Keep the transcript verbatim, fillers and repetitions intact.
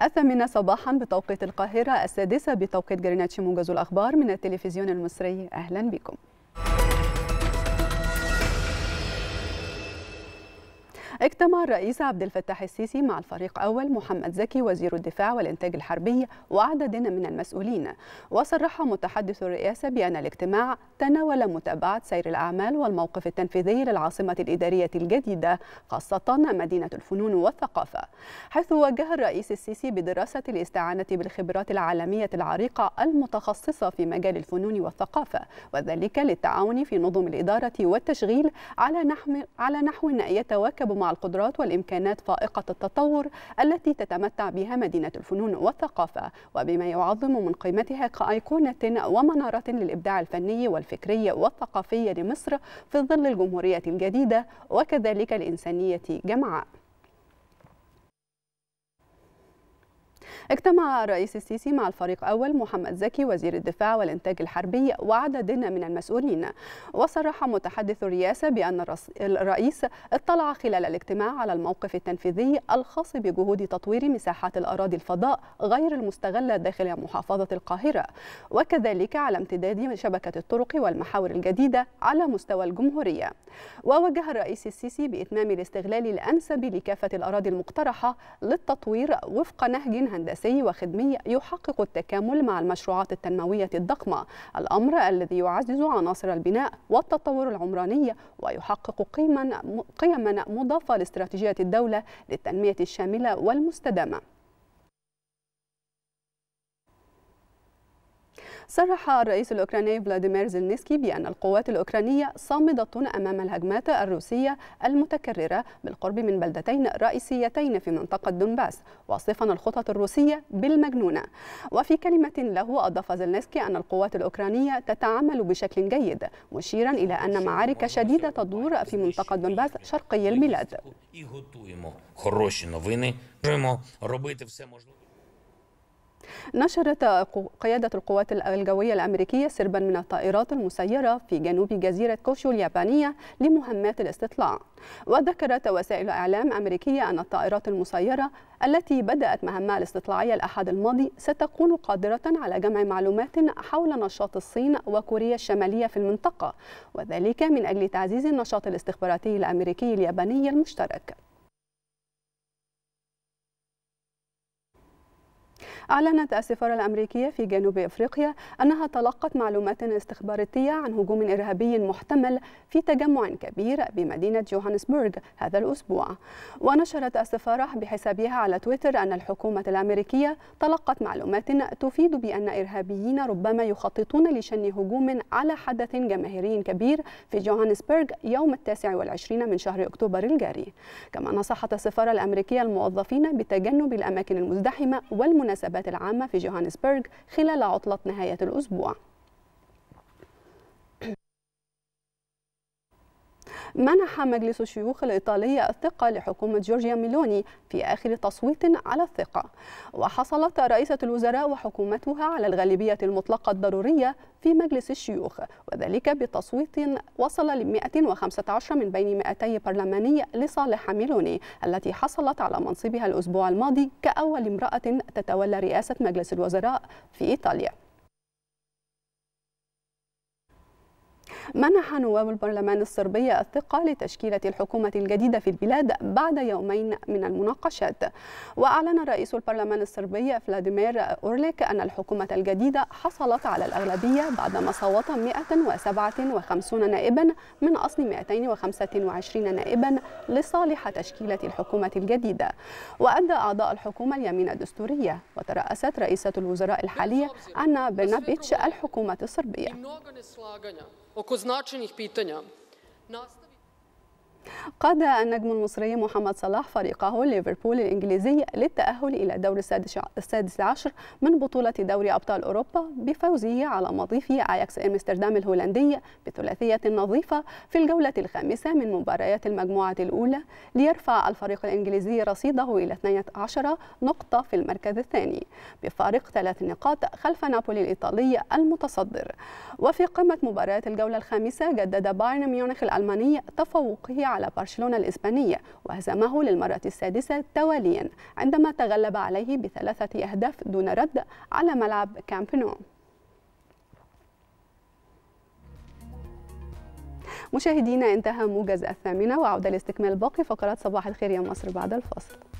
الثامنة صباحا بتوقيت القاهرة، السادسة بتوقيت جرينتش. موجز الأخبار من التلفزيون المصري، أهلا بكم. اجتمع الرئيس عبد الفتاح السيسي مع الفريق أول محمد زكي وزير الدفاع والإنتاج الحربي وعدد من المسؤولين، وصرح متحدث الرئاسة بأن الاجتماع تناول متابعة سير الأعمال والموقف التنفيذي للعاصمة الإدارية الجديدة خاصة مدينة الفنون والثقافة، حيث وجه الرئيس السيسي بدراسة الاستعانة بالخبرات العالمية العريقة المتخصصة في مجال الفنون والثقافة، وذلك للتعاون في نظم الإدارة والتشغيل على نحو على نحو يتواكب مع القدرات والإمكانات فائقة التطور التي تتمتع بها مدينة الفنون والثقافة، وبما يعظم من قيمتها كأيقونة ومنارة للإبداع الفني والفكري والثقافي لمصر في ظل الجمهورية الجديدة وكذلك الإنسانية جمعاء. اجتمع الرئيس السيسي مع الفريق أول محمد زكي وزير الدفاع والإنتاج الحربي وعدد من المسؤولين، وصرح متحدث الرئاسة بأن الرئيس اطلع خلال الاجتماع على الموقف التنفيذي الخاص بجهود تطوير مساحات الأراضي الفضاء غير المستغلة داخل محافظة القاهرة، وكذلك على امتداد شبكة الطرق والمحاور الجديدة على مستوى الجمهورية. ووجه الرئيس السيسي بإتمام الاستغلال الأنسب لكافة الأراضي المقترحة للتطوير وفق نهج هندسي وخدمي يحقق التكامل مع المشروعات التنموية الضخمة، الأمر الذي يعزز عناصر البناء والتطور العمراني ويحقق قيما قيما مضافة لاستراتيجية الدولة للتنمية الشاملة والمستدامة. صرح الرئيس الأوكراني فلاديمير زلنيسكي بأن القوات الأوكرانية صامدة أمام الهجمات الروسية المتكررة بالقرب من بلدتين رئيسيتين في منطقة دونباس، واصفا الخطط الروسية بالمجنونة. وفي كلمة له أضاف زلنيسكي أن القوات الأوكرانية تتعامل بشكل جيد، مشيرا إلى أن معارك شديدة تدور في منطقة دونباس شرقي البلاد. نشرت قيادة القوات الجوية الأمريكية سربا من الطائرات المسيرة في جنوب جزيرة كوشو اليابانية لمهمات الاستطلاع، وذكرت وسائل إعلام أمريكية أن الطائرات المسيرة التي بدأت مهمها الاستطلاعية الأحد الماضي ستكون قادرة على جمع معلومات حول نشاط الصين وكوريا الشمالية في المنطقة، وذلك من أجل تعزيز النشاط الاستخباراتي الأمريكي الياباني المشترك. أعلنت السفارة الأمريكية في جنوب أفريقيا أنها تلقت معلومات استخباراتية عن هجوم إرهابي محتمل في تجمع كبير بمدينة جوهانسبرغ هذا الأسبوع، ونشرت السفارة بحسابها على تويتر أن الحكومة الأمريكية تلقت معلومات تفيد بأن إرهابيين ربما يخططون لشن هجوم على حدث جماهيري كبير في جوهانسبرغ يوم التاسع والعشرين من شهر أكتوبر الجاري. كما نصحت السفارة الأمريكية الموظفين بتجنب الأماكن المزدحمة والمناسبات العامة في جوهانسبرغ خلال عطلة نهاية الأسبوع. منح مجلس الشيوخ الإيطالي الثقة لحكومة جورجيا ميلوني في آخر تصويت على الثقة، وحصلت رئيسة الوزراء وحكومتها على الغالبية المطلقة الضرورية في مجلس الشيوخ، وذلك بتصويت وصل ل مئة وخمسة عشر من بين مئتي برلماني لصالح ميلوني التي حصلت على منصبها الأسبوع الماضي كأول امرأة تتولى رئاسة مجلس الوزراء في إيطاليا. منح نواب البرلمان الصربي الثقة لتشكيلة الحكومة الجديدة في البلاد بعد يومين من المناقشات، وأعلن رئيس البرلمان الصربي فلاديمير أورليك أن الحكومة الجديدة حصلت على الأغلبية بعدما صوت مئة وسبعة وخمسين نائبا من أصل مئتين وخمسة وعشرين نائبا لصالح تشكيلة الحكومة الجديدة، وأدى أعضاء الحكومة اليمين الدستورية، وترأست رئيسة الوزراء الحالية أنا برنابيتش الحكومة الصربية. قاد النجم المصري محمد صلاح فريقه ليفربول الإنجليزي للتأهل إلى دور السادس عشر من بطولة دوري أبطال أوروبا بفوزه على مضيفه أياكس امستردام الهولندي بثلاثية نظيفة في الجولة الخامسة من مباريات المجموعة الأولى، ليرفع الفريق الإنجليزي رصيده إلى اثنتي عشرة نقطة في المركز الثاني بفارق ثلاث نقاط خلف نابولي الإيطالي المتصدر. وفي قمة مباريات الجولة الخامسة جدد بايرن ميونخ الألماني تفوقه على برشلونة الإسبانية وهزمه للمرة السادسة تواليا عندما تغلب عليه بثلاثة أهداف دون رد على ملعب كامب نو. مشاهدينا انتهى موجز الثامنة، وعودة لاستكمال باقي فقرات صباح الخير يا مصر بعد الفاصل.